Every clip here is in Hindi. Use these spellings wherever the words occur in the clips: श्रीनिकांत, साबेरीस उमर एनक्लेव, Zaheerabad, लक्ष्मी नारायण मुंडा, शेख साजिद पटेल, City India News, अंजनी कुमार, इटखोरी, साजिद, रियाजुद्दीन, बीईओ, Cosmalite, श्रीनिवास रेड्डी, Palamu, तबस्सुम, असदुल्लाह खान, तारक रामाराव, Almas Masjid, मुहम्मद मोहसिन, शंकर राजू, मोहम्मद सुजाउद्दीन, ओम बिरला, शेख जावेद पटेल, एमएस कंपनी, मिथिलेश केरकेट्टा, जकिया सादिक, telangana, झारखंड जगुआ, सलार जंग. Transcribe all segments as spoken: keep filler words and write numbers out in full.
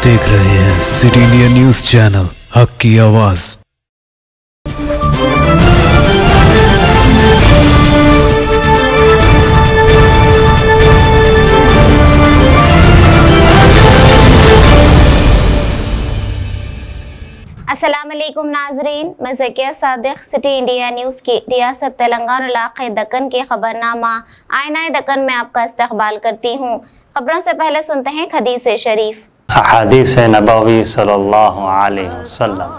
आप देख रहे हैं सिटी इंडिया न्यूज चैनल, हक की आवाज। अस्सलामुअलैकुम नाजरीन, मैं जकिया सादिक city India news की रियासत तेलंगाना इलाक़े दक्कन के खबरनामा आयनाए दक्कन में आपका इस्तकबाल करती हूँ। खबरों से पहले सुनते हैं हदीस शरीफ। हदीस नबवी सल्लल्लाहु अलैहि वसल्लम।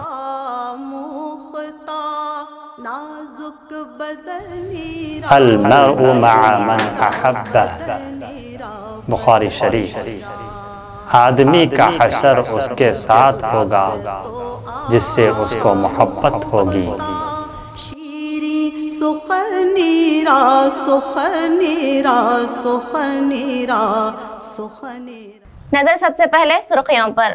अल मरउ मअ मन अहब्बा, बुखारी शरीफ। आदमी का हशर उसके साथ होगा जिससे उसको मोहब्बत होगी। नजर सबसे पहले सुर्खियों पर।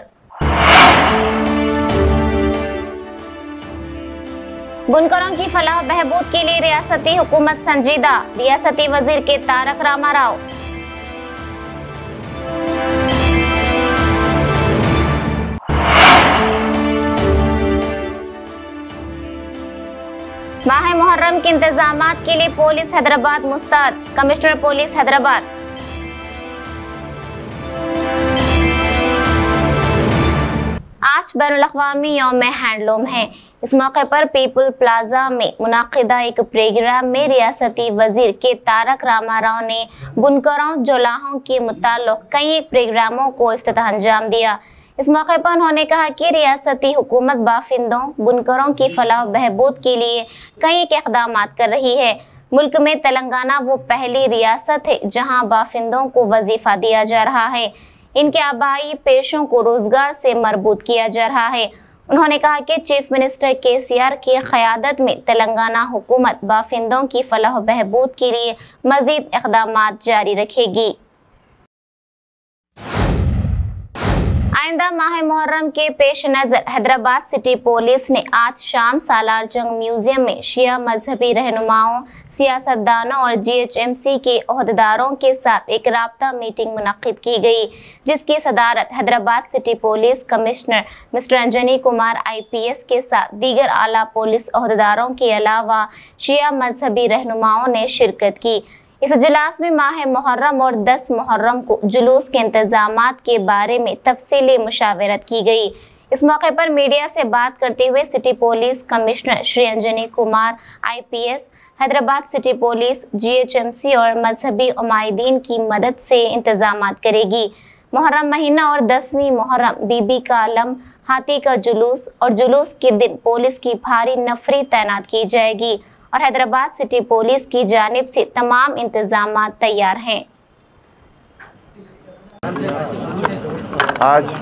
बुनकरों की फलाह बहबूद के लिए रियासती हुकूमत संजीदा, रियासती वजीर के तारक रामाराव। माह मुहर्रम के इंतजामात के लिए पुलिस हैदराबाद मुस्तैद, कमिश्नर पुलिस हैदराबाद। आज बैनुल अक़वामी यौम हैंडलूम है। इस मौके पर पीपल प्लाजा में मुनाकिदा एक प्रोग्राम में रियासती वजीर के तारक रामाराव ने बुनकरों जोलाहों के मुताल्लिक़ कई प्रोग्रामों को इफ्तिताह अंजाम दिया। इस मौके पर उन्होंने कहा कि रियासती हुकूमत बाफिंदों बुनकरों की फलाह बहबूद के लिए कई इक़दाम कर रही है। मुल्क में तेलंगाना वो पहली रियासत है जहां बाफिंदों को वजीफा दिया जा रहा है, इनके आबाई पेशों को रोजगार से मरबूत किया जा रहा है। उन्होंने कहा कि चीफ मिनिस्टर के सी आर की क़यादत में तेलंगाना हुकूमत बाफिंदों की फलाह बहबूद के लिए मज़ीद इक़दाम जारी रखेगी। आइंदा माह मुहर्रम के पेश नज़र हैदराबाद सिटी पुलिस ने आज शाम सलार जंग म्यूजियम में शिया मजहबी रहनुमाओं, सियासतदानों और जी एच एम सी के अहदेदारों के साथ एक राब्ता मीटिंग मुनक़िद की गई, जिसकी सदारत Hyderabad city police commissioner mister अंजनी कुमार I P S के साथ दीगर आला पुलिस अहदेदारों के अलावा शिया मजहबी रहनुमाओं ने शिरकत की। इस इजलास में माह मुहर्रम और दस मुहर्रम को जुलूस के इंतजामात के बारे में तफसीली मुशावरत की गई। इस मौके पर मीडिया से बात करते हुए city police commissioner Shri अंजनी कुमार I P S, Hyderabad city police G H M C और मजहबी उमायदीन की मदद से इंतजामात करेगी। मुहर्रम महीना और दसवीं मुहर्रम बीबी का आलम, हाथी का जुलूस और जुलूस के दिन पुलिस की भारी नफरी तैनात की जाएगी और हैदराबाद सिटी पुलिस की जानिब से तमाम इंतजाम तैयार हैं। आज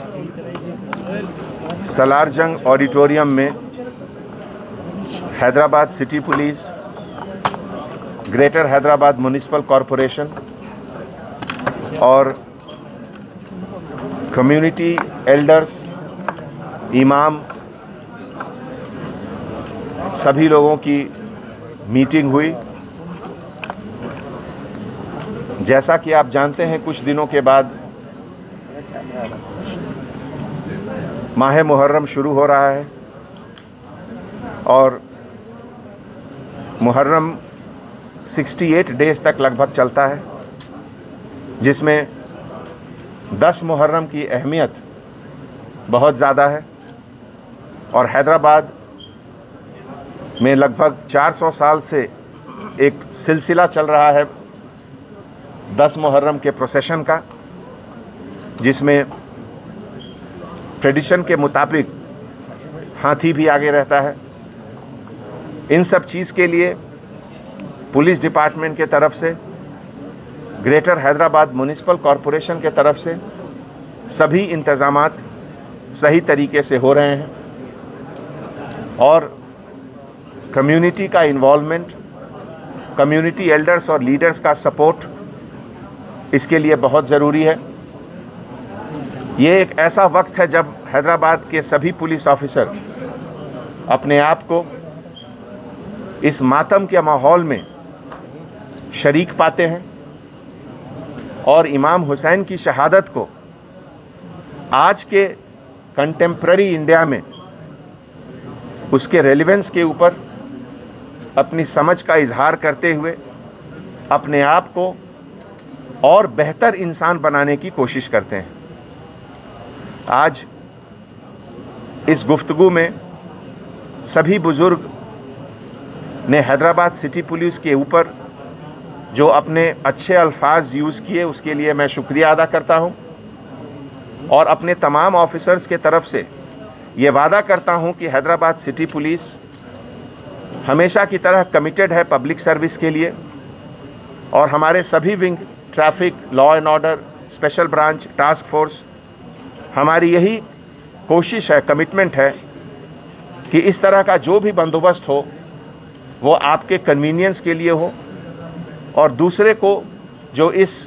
सलार जंग ऑडिटोरियम में Hyderabad city police, greater Hyderabad municipal corporation और कम्युनिटी एल्डर्स, इमाम, सभी लोगों की मीटिंग हुई। जैसा कि आप जानते हैं, कुछ दिनों के बाद माह मुहर्रम शुरू हो रहा है और मुहर्रम अड़सठ डेज तक लगभग चलता है, जिसमें दस मुहर्रम की अहमियत बहुत ज़्यादा है और हैदराबाद में लगभग चार सौ साल से एक सिलसिला चल रहा है दस मुहर्रम के प्रोसेशन का, जिसमें ट्रेडिशन के मुताबिक हाथी भी आगे रहता है। इन सब चीज़ के लिए पुलिस डिपार्टमेंट के तरफ से, ग्रेटर हैदराबाद म्यूनिसिपल कॉरपोरेशन के तरफ से सभी इंतज़ामात सही तरीके से हो रहे हैं और कम्युनिटी का इन्वॉल्वमेंट, कम्युनिटी एल्डर्स और लीडर्स का सपोर्ट इसके लिए बहुत ज़रूरी है। ये एक ऐसा वक्त है जब हैदराबाद के सभी पुलिस ऑफिसर अपने आप को इस मातम के माहौल में शरीक पाते हैं और इमाम हुसैन की शहादत को आज के कंटेम्प्ररी इंडिया में उसके रेलिवेंस के ऊपर अपनी समझ का इजहार करते हुए अपने आप को और बेहतर इंसान बनाने की कोशिश करते हैं। आज इस गुफ्तगू में सभी बुज़ुर्ग ने हैदराबाद सिटी पुलिस के ऊपर जो अपने अच्छे अल्फाज यूज़ किए उसके लिए मैं शुक्रिया अदा करता हूं और अपने तमाम ऑफिसर्स के तरफ से ये वादा करता हूं कि हैदराबाद सिटी पुलिस हमेशा की तरह कमिटेड है पब्लिक सर्विस के लिए और हमारे सभी wing, traffic, law and order, special branch, task force, हमारी यही कोशिश है, कमिटमेंट है कि इस तरह का जो भी बंदोबस्त हो वो आपके कन्वीनियंस के लिए हो और दूसरे को जो इस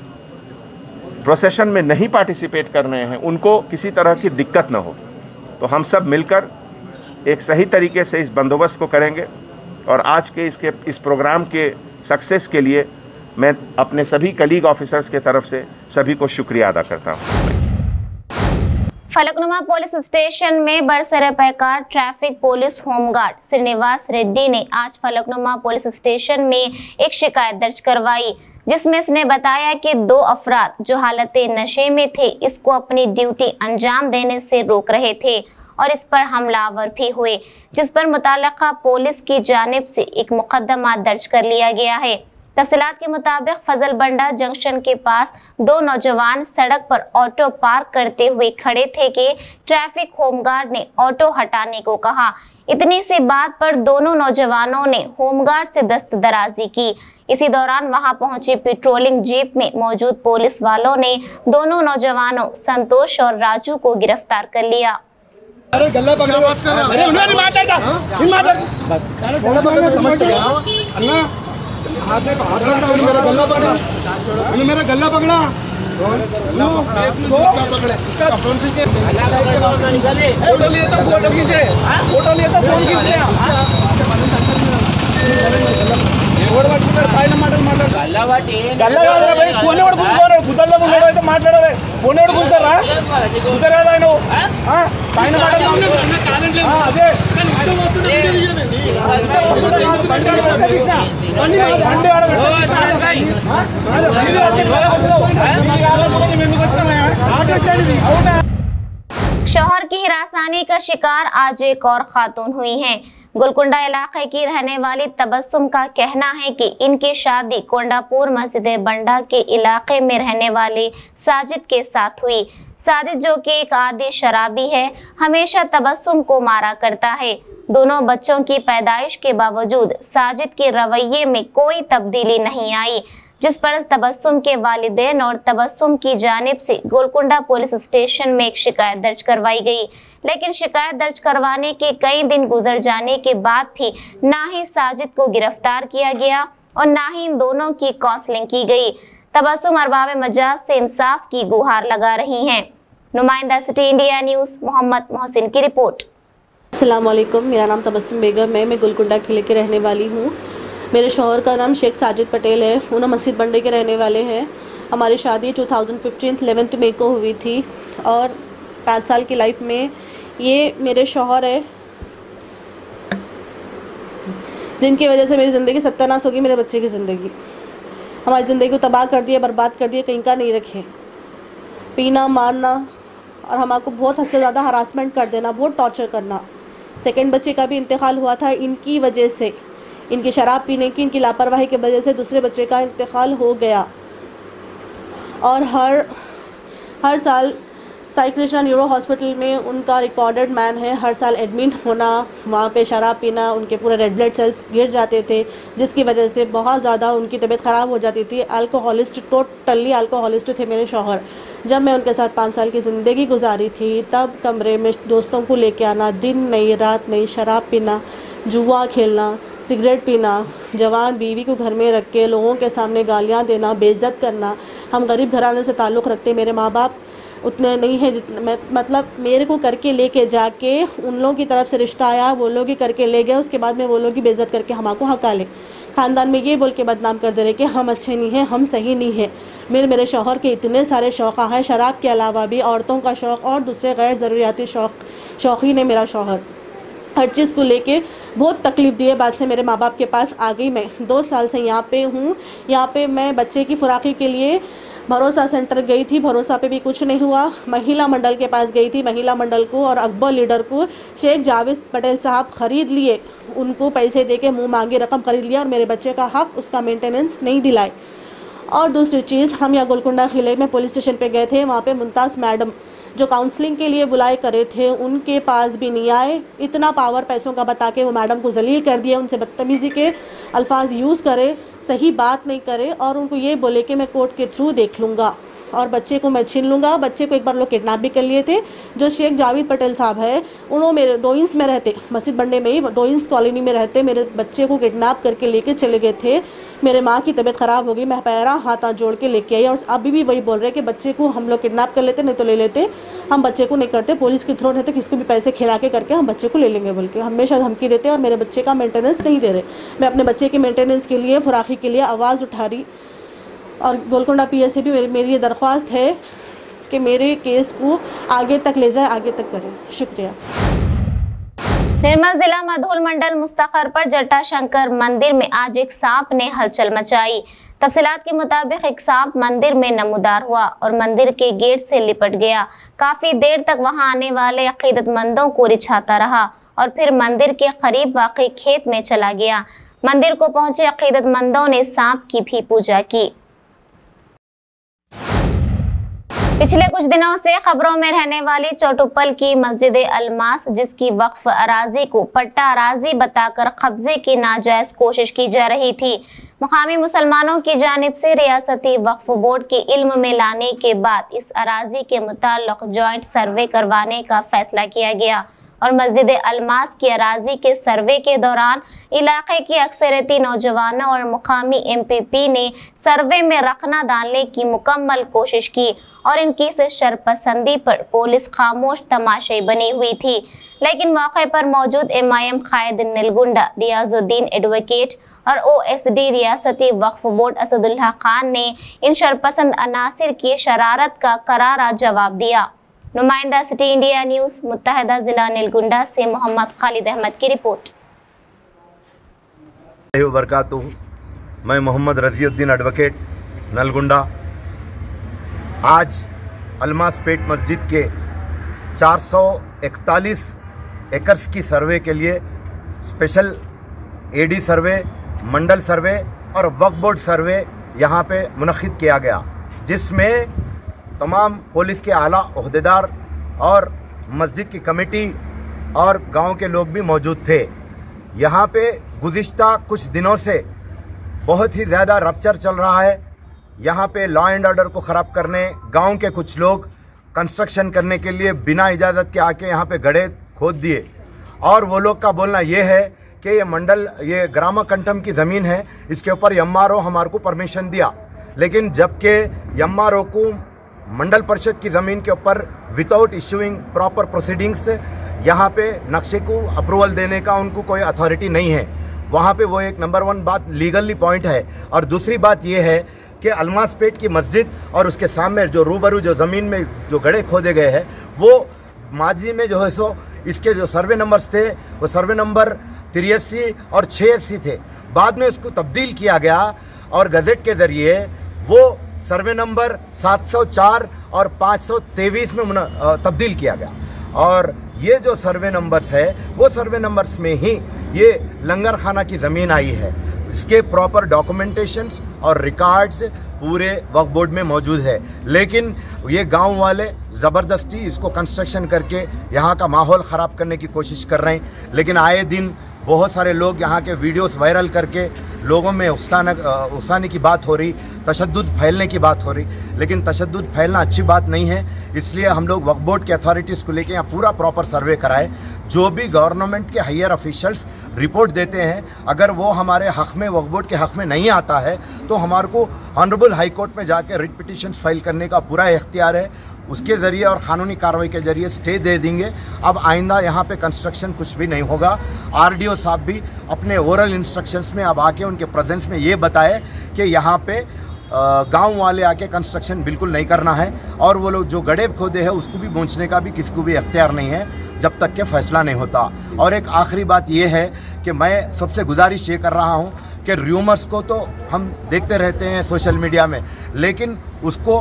प्रोसेशन में नहीं पार्टिसिपेट कर रहे हैं उनको किसी तरह की दिक्कत न हो। तो हम सब मिलकर एक सही तरीके से इस बंदोबस्त को करेंगे और आज के इसके इस प्रोग्राम के सक्सेस के लिए मैं अपने सभी कलीग ऑफिसर्स के तरफ से सभी को शुक्रिया अदा करता हूँ। फलकनुमा पुलिस स्टेशन में बरसरे पैकार traffic police home guard श्रीनिवास रेड्डी ने आज फलकनुमा पुलिस स्टेशन में एक शिकायत दर्ज करवाई जिसमें इसने बताया कि दो अफराद जो हालत नशे में थे इसको अपनी ड्यूटी अंजाम देने से रोक रहे थे और इस पर हमलावर भी हुए, जिस पर मुताल्लिका पुलिस की जानिब से एक मुकदमा दर्ज कर लिया गया है। तफसीलात के मुताबिक फजल बंडा जंक्शन के पास दो नौजवान सड़क पर ऑटो पार्क करते हुए खड़े थे कि ट्रैफिक होमगार्ड ने ऑटो हटाने को कहा। इतनी सी बात पर दोनों नौजवानों ने होमगार्ड से दस्तदराजी की। इसी दौरान वहां पहुंची पेट्रोलिंग जीप में मौजूद पुलिस वालों ने दोनों नौजवानों संतोष और राजू को गिरफ्तार कर लिया। अरे गल्ला पकड़ा बात कर रहा है। अरे उन्होंने मारता था। अरे हाथ हाथ मेरा गला पकड़ा, ये मेरा गला पकड़ा, फोटो लिए तो फोटो खींचे, फोटो लिए तो फोन खींचे। शोहर की हिरासनी का शिकार आज एक और खातून हुई हैं। गोलकुंडा इलाके की रहने वाली तबस्सुम का कहना है कि इनकी शादी कोंडापुर मस्जिद बंडा के इलाके में रहने वाले साजिद के साथ हुई। साजिद जो कि एक आदी शराबी है, हमेशा तबस्सुम को मारा करता है। दोनों बच्चों की पैदाइश के बावजूद साजिद के रवैये में कोई तब्दीली नहीं आई, जिस पर तबस्सुम के वालिदैन और तबस्सुम की जानिब से गोलकुंडा पुलिस स्टेशन में एक शिकायत दर्ज करवाई गई। लेकिन शिकायत दर्ज करवाने के कई दिन गुजर जाने के बाद भी ना ही साजिद को गिरफ्तार किया गया और ना ही इन दोनों की काउंसलिंग की गई। तबस्सुम अरबाब मजाज से इंसाफ की गुहार लगा रही हैं। नुमाइंदा city India news Mohammed Mohsin की रिपोर्ट। अस्सलामुअलैकुम, मेरा नाम तबस्सुम बेगम है, मैं गोलकुंडा किले की रहने वाली हूँ। मेरे शोहर का नाम शेख साजिद पटेल है, वो मस्जिद बंडे के रहने वाले हैं। हमारी शादी two thousand fifteen eleventh May को हुई थी और पाँच साल की लाइफ में ये मेरे शोहर है जिनकी वजह से मेरी ज़िंदगी सत्यानाश होगी, मेरे बच्चे की ज़िंदगी। हमारी ज़िंदगी को तबाह कर दिया, बर्बाद कर दिया, कहीं का नहीं रखे, पीना मारना और हमारे बहुत हद से ज़्यादा हरासमेंट कर देना, बहुत टॉर्चर करना। सेकेंड बच्चे का भी इंतकाल हुआ था इनकी वजह से, इनकी शराब पीने की, इनकी लापरवाही की वजह से दूसरे बच्चे का इंतकाल हो गया। और हर हर साल साइक्रिशा न्यूरो हॉस्पिटल में उनका रिकॉर्डेड मैन है, हर साल एडमिट होना, वहाँ पे शराब पीना, उनके पूरे रेड ब्लड सेल्स गिर जाते थे जिसकी वजह से बहुत ज़्यादा उनकी तबीयत ख़राब हो जाती थी। अल्कोहलिस्ट, टोटली अल्कोहलिस्ट थे मेरे शौहर। जब मैं उनके साथ पाँच साल की ज़िंदगी गुजारी थी तब कमरे में दोस्तों को लेके आना, दिन नहीं रात नहीं, शराब पीना, जुआ खेलना, सिगरेट पीना, जवान बीवी को घर में रख के लोगों के सामने गालियाँ देना, बेइज्जत करना। हम गरीब घराने से ताल्लुक़ रखते, मेरे माँ बाप उतने नहीं है जितने, मतलब मेरे को करके लेके जाके उन लोगों की तरफ से रिश्ता आया, वो लोग ही करके ले गए। उसके बाद में वो लोग ही बेइज्जत करके हमारे को हका ले खानदान में ये बोल के बदनाम कर दे रहे कि हम अच्छे नहीं हैं, हम सही नहीं हैं। मेरे मेरे शौहर के इतने सारे शौक़ हैं, शराब के अलावा भी औरतों का शौक़ और दूसरे गैर ज़रूरियाती शौक़ शौकीन है मेरा शौहर। हर चीज़ को लेके बहुत तकलीफ़ दी है। बाद से मेरे माँ बाप के पास आ गई। मैं दो साल से यहाँ पे हूँ। यहाँ पे मैं बच्चे की फ़ुराकी के लिए भरोसा सेंटर गई थी, भरोसा पे भी कुछ नहीं हुआ। महिला मंडल के पास गई थी, महिला मंडल को और अकबर लीडर को शेख जावेद पटेल साहब ख़रीद लिए, उनको पैसे दे के मुँह मांगी रकम ख़रीद लिया और मेरे बच्चे का हक़ उसका मेंटेनेंस नहीं दिलाए। और दूसरी चीज़, हम यहाँ गोलकुंडा किले में पुलिस स्टेशन पर गए थे, वहाँ पर मुमताज़ मैडम जो काउंसलिंग के लिए बुलाए करे थे उनके पास भी नहीं आए। इतना पावर पैसों का बता के वो मैडम को जलील कर दिया, उनसे बदतमीज़ी के अल्फाज यूज़ करे, सही बात नहीं करे और उनको ये बोले कि मैं कोर्ट के थ्रू देख लूँगा और बच्चे को मैं छीन लूँगा। बच्चे को एक बार लोग किडनैप भी कर लिए थे। जो शेख जावेद पटेल साहब है, उन्होंने मेरे डोइंस में रहते, मस्जिद बंडे में ही डोइंस कॉलोनी में रहते, मेरे बच्चे को किडनैप करके लेके चले गए थे। मेरे माँ की तबीयत ख़राब हो गई, मैं पैरा हाथ हाथ जोड़ के लेके आई और अभी भी वही बोल रहे कि बच्चे को हम लोग किडनैप कर लेते, नहीं तो ले लेते, हम बच्चे को नहीं करते, पुलिस के थ्रू नहीं तो किसको भी पैसे खिला के करके हम बच्चे को ले लेंगे बोल के हमेशा धमकी देते और मेरे बच्चे का मेंटेनेंस नहीं दे रहे। मैं अपने बच्चे के मेंटेनेंस के लिए, फराखी के लिए आवाज़ उठा रही और गोलकुंडा पीएस से भी मेरी मेरी ये दरख्वास्त है कि मेरे केस को आगे तक ले जाए, आगे तक करें। शुक्रिया। निर्मल जिला मधोल मंडल मुस्तखर पर जटा शंकर मंदिर में आज एक सांप ने हलचल मचाई। तफसीलात के मुताबिक एक सांप मंदिर में नमूदार हुआ और मंदिर के गेट से लिपट गया। काफी देर तक वहां आने वाले अकीदतमंदों को रिझाता रहा और फिर मंदिर के करीब वाकई खेत में चला गया। मंदिर को पहुंचे अकीदतमंदों ने सांप की भी पूजा की। पिछले कुछ दिनों से खबरों में रहने वाली चौटुपल की मस्जिद अलमास, जिसकी वक्फ अराजी को पट्टा अराजी बताकर कब्जे की नाजायज कोशिश की जा रही थी, मुकामी मुसलमानों की जानिब से रियासती वक्फ बोर्ड के इल्म में लाने के बाद इस अराजी के मुताल्लिक जॉइंट सर्वे करवाने का फैसला किया गया और मस्जिद अलमास की अराजी के सर्वे के दौरान इलाके की अक्सरियती नौजवानों और मुकामी एम पी पी ने सर्वे में रखना डालने की मुकम्मल कोशिश की और इनकी इस शरपसंदी पर पुलिस खामोश तमाशे बनी हुई थी। लेकिन मौके पर मौजूद M I M Muhammad Nalgunda, रियाजुद्दीन advocate और ओ एस डी रियासती वक्फ बोर्ड असदुल्लाह खान ने इन शरपसंद अनासिर की शरारत का करारा जवाब दिया। नुमाइंदा सिटी इंडिया न्यूज़ मुत्तहदा जिला नलगुंडा से मोहम्मद खालिद अहमद की रिपोर्ट। मैं मोहम्मद रजीउद्दीन एडवोकेट नलगुंडा। आज अलमास पेट मस्जिद के चार सौ इकतालीस एकर्स की सर्वे के लिए स्पेशल एडी सर्वे, मंडल सर्वे और वक्फ बोर्ड सर्वे यहाँ पे मुनक़िद किया गया, जिसमें तमाम पुलिस के आला ओहदेदार और मस्जिद की कमेटी और गांव के लोग भी मौजूद थे। यहाँ पे गुज़िश्ता कुछ दिनों से बहुत ही ज़्यादा रपच्चर चल रहा है। यहाँ पे लॉ एंड ऑर्डर को ख़राब करने, गांव के कुछ लोग कंस्ट्रक्शन करने के लिए बिना इजाज़त के आके यहाँ पे गड्ढे खोद दिए और वो लोग का बोलना ये है कि ये मंडल, ये ग्रामा कंटम की ज़मीन है, इसके ऊपर एम आर ओ हमारे को परमिशन दिया। लेकिन जबकि एम आर ओ को मंडल परिषद की ज़मीन के ऊपर विदाउट इशूइंग प्रॉपर प्रोसीडिंग्स यहाँ पे नक्शे को अप्रूवल देने का उनको कोई अथॉरिटी नहीं है। वहाँ पे वो एक नंबर वन बात लीगली पॉइंट है और दूसरी बात ये है कि अलमास पेट की मस्जिद और उसके सामने जो रूबरू जो ज़मीन में जो गड्ढे खोदे गए हैं वो माजी में जो है सो इसके जो सर्वे नंबर्स थे वो सर्वे नंबर तिरासी और छियासी थे। बाद में उसको तब्दील किया गया और गज़ेट के ज़रिए वो सर्वे नंबर सात सौ चार और पाँच सौ तेईस में तब्दील किया गया और ये जो सर्वे नंबर्स है वो सर्वे नंबर्स में ही ये लंगर खाना की ज़मीन आई है। इसके प्रॉपर डॉक्यूमेंटेशंस और रिकॉर्ड्स पूरे वक्फ बोर्ड में मौजूद है, लेकिन ये गांव वाले ज़बरदस्ती इसको कंस्ट्रक्शन करके यहाँ का माहौल ख़राब करने की कोशिश कर रहे हैं। लेकिन आए दिन बहुत सारे लोग यहाँ के वीडियोस वायरल करके लोगों में उकसाने उकसाने की बात हो रही, तशद्दुद फैलने की बात हो रही, लेकिन तशद्दुद फैलना अच्छी बात नहीं है। इसलिए हम लोग वक्फ बोर्ड के अथॉरिटीज़ को लेके यहाँ पूरा प्रॉपर सर्वे कराए। जो भी गवर्नमेंट के हायर ऑफिशियल्स रिपोर्ट देते हैं, अगर वो हमारे हक़ में, वक्फ बोर्ड के हक़ में नहीं आता है तो हमारे को ऑनरेबल हाई कोर्ट में जाके रिट पिटिशन फाइल करने का पूरा इख्तियार है। उसके ज़रिए और क़ानूनी कार्रवाई के ज़रिए स्टे दे देंगे। अब आइंदा यहाँ पे कंस्ट्रक्शन कुछ भी नहीं होगा। आरडीओ साहब भी अपने ओरल इंस्ट्रक्शंस में अब आके उनके प्रेजेंस में ये बताए कि यहाँ पे गांव वाले आके कंस्ट्रक्शन बिल्कुल नहीं करना है, और वो लोग जो गड्ढे खोदे हैं उसको भी पहुँचने का भी किसको भी अख्तियार नहीं है जब तक के फैसला नहीं होता। और एक आखिरी बात ये है कि मैं सबसे गुजारिश ये कर रहा हूँ कि र्यूमर्स को तो हम देखते रहते हैं सोशल मीडिया में, लेकिन उसको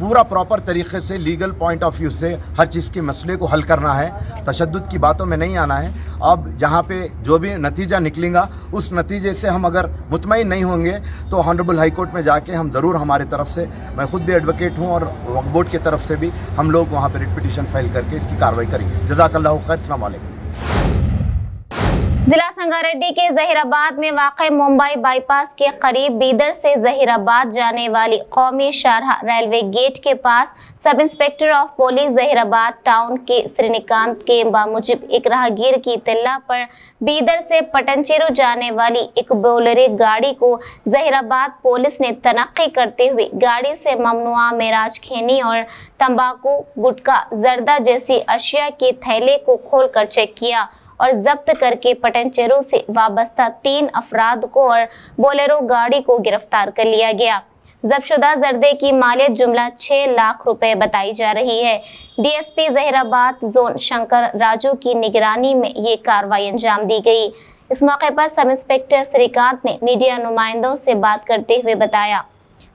पूरा प्रॉपर तरीके से लीगल पॉइंट ऑफ व्यू से हर चीज़ के मसले को हल करना है, तशद्दुद की बातों में नहीं आना है। अब जहाँ पे जो भी नतीजा निकलेगा उस नतीजे से हम अगर मुतमईन नहीं होंगे तो ऑनरेबल हाई कोर्ट में जाके हम ज़रूर, हमारे तरफ से, मैं खुद भी एडवोकेट हूँ और वक्फ बोर्ड की तरफ से भी हम लोग वहाँ पर रिट पिटीशन फाइल करके इसकी कार्रवाई करेंगे। जज़ाकल्लाहु खैर। अस्सलाम वालेकुम। जिला संगारेड्डी के जहीराबाद में वाक़ मुंबई बाईपास के करीब बीदर से जहीराबाद जाने वाली कौमी शाहराह रेलवे गेट के पास sub inspector of police Zaheerabad town के श्रीनिकांत के बामुजिब एक राहगीर की इत्तला पर बीदर से पटनचेरू जाने वाली एक बोलेरो गाड़ी को जहीराबाद पुलिस ने तनक्की करते हुए गाड़ी से ममनुआ मेराज खैनी और तंबाकू, गुटखा, जर्दा जैसी अशिया के थैले को खोल कर चेक किया और जब्त करके पटनचेरू से वाबस्ता तीन अफराद को और बोलेरो गाड़ी को गिरफ्तार कर लिया गया। जब्तशुदा जर्दे की मालियत जुमला छह लाख रुपए बताई जा रही है। डीएसपी जहीराबाद जोन शंकर राजू की निगरानी में ये कार्रवाई अंजाम दी गई। इस मौके पर सब इंस्पेक्टर श्रीकांत ने मीडिया नुमाइंदों से बात करते हुए बताया।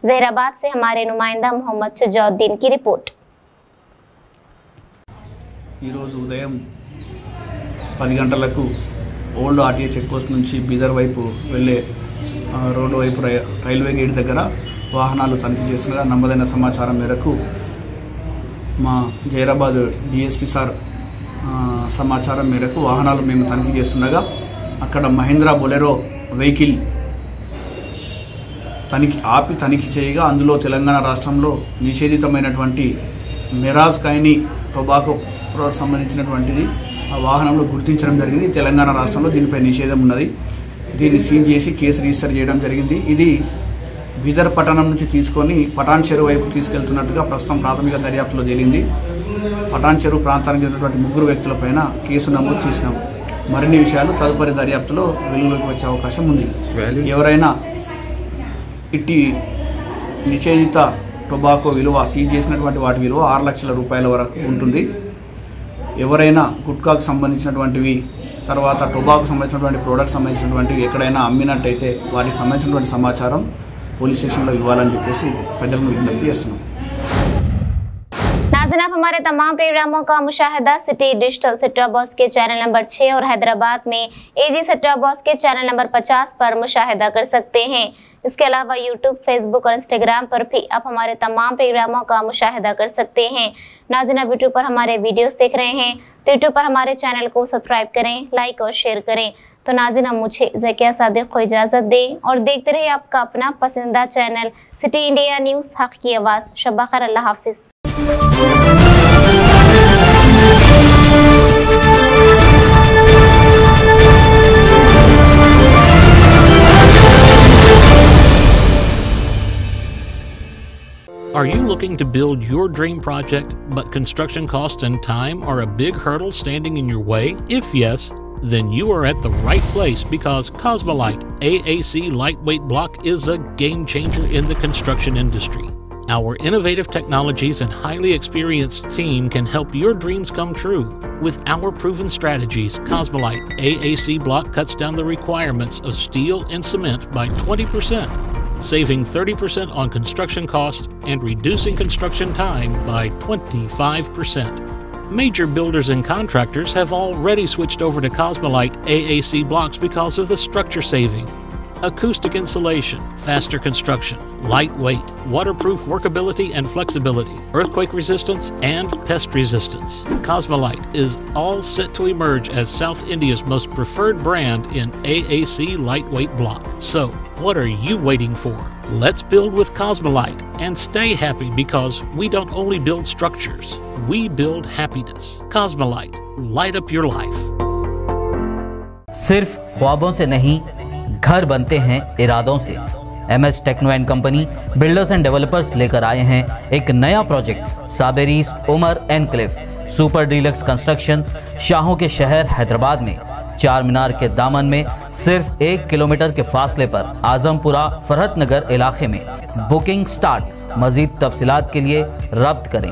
जहीराबाद से हमारे नुमाइंदा मोहम्मद सुजाउद्दीन की रिपोर्ट। పది గంటలకు ఓల్డ్ ఆర్టీఏ చెక్ పోస్ట్ నుంచి బీదర్ వైపు వెళ్ళే రోడ్డు వైపు రైల్వే గేట్ దగ్గర వాహనాలు తనిఖీ చేస్తుండగా నమ్మదైన సమాచారం మేరకు మా జైరాబాద్ డిఎస్పీ సార్ సమాచారం మేరకు వాహనాలు మేము తనిఖీ చేస్తుండగా అక్కడ మహేంద్ర బొలెరో వెహికల్ తనిఖీ ఆపి తనిఖీ చేయగా అందులో తెలంగాణ రాష్ట్రంలో నిషేధితమైనటువంటి మిరాజ్ ఖైనీ టొబాకో ప్రోడక్ట్ సంబంధించినటువంటిది ఆ వాహనంలో గుర్తించడం జరిగింది। తెలంగాణ రాష్ట్రంలో దీనిపై నిషేధం ఉన్నది। దీన్ని సీజ్ చేసి కేసు రిజిస్టర్ చేయడం జరిగింది। ఇది బీదర్ పట్టణం నుంచి తీసుకొని పటాన్ చెరువు వైపు తీసుకెళ్తున్నట్టుగా ప్రస్తుతం ప్రాథమిక దర్యాప్తులో తేలింది। పటాన్ చెరువు ప్రాంతానికి చెందినటువంటి ముగ్గురు వ్యక్తులపైన కేసు నమోదు చేసినాము। మరిన్ని విషయాలు తదుపరి దర్యాప్తులో వెలుగులోకి వచ్చే అవకాశం ఉంది। ఎవరైనా ఇట్టి నిషేధిత టొబాకో విలువ సీజ్ చేసినటువంటి వాటి విలువ ఆరు లక్షల రూపాయల వరకు ఉంటుంది। ఎవరైనా గుట్కాకు సంబంధించినటువంటివి తర్వాత టొబాకు సంబంధించినటువంటి ప్రోడక్ట్ సంబంధించినటువంటివి ఎక్కడైనా అమ్మినట్టయితే వాటికి సంబంధించినటువంటి సమాచారం పోలీస్ స్టేషన్లో ఇవ్వాలని చెప్పేసి ప్రజలను విజ్ఞప్తి చేస్తున్నాం। नाज़रीन, आप हमारे तमाम प्रोग्रामों का मुशाहिदा city digital set top box के चैनल नंबर छः और हैदराबाद में एजी सेट टॉप बॉक्स के चैनल नंबर पचास पर मुशाहिदा कर सकते हैं। इसके अलावा यूट्यूब, फेसबुक और इंस्टाग्राम पर भी आप हमारे तमाम प्रोग्रामों का मुशाहिदा कर सकते हैं। नाज़रीन, आप यूट्यूब पर हमारे वीडियोस देख रहे हैं तो यूट्यूब पर हमारे चैनल को सब्सक्राइब करें, लाइक और शेयर करें। तो नाज़रीन, आप मुझे जकिया सादिक को इजाज़त दें और देखते रहिए आपका अपना पसंदीदा चैनल सिटी इंडिया न्यूज़, हक़ की आवाज़। शब्बा खैर, अल्लाह हाफ़िज़। Are you looking to build your dream project, but construction costs and time are a big hurdle standing in your way? If yes, then you are at the right place, because Cosmalite A A C lightweight block is a game changer in the construction industry. Our innovative technologies and highly experienced team can help your dreams come true. With our proven strategies, Cosmalite A A C block cuts down the requirements of steel and cement by twenty percent. Saving thirty percent on construction costs and reducing construction time by twenty-five percent. Major builders and contractors have already switched over to Cosmalite A A C blocks because of the structure saving, acoustic insulation, faster construction, lightweight, waterproof workability and flexibility, earthquake resistance and pest resistance. Cosmalite is all set to emerge as South India's most preferred brand in A A C lightweight block. So, what are you waiting for? Let's build with Cosmalite and stay happy, because we don't only build structures, we build happiness. Cosmalite, light up your life. सिर्फ ख्वाबों से नहीं घर बनते हैं इरादों से। एमएस कंपनी builders and developers लेकर आए हैं एक नया प्रोजेक्ट साबेरीस उमर एनक्लेव super deluxe construction शाहों के शहर हैदराबाद में चार मीनार के दामन में सिर्फ एक किलोमीटर के फासले पर आजमपुरा फरहत नगर इलाके में बुकिंग स्टार्ट। मजीद तफसीलात के लिए रब्त करें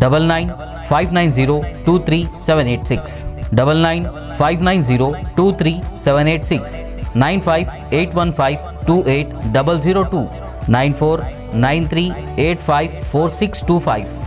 double nine five nine zero two three seven eight six, double nine five nine zero two three seven eight six, nine five eight one five two eight double zero two, nine four nine three eight five four six two five.